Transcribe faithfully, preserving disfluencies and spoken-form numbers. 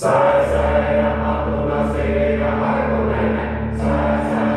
sai sai amadu la sai amadu nene sai sai.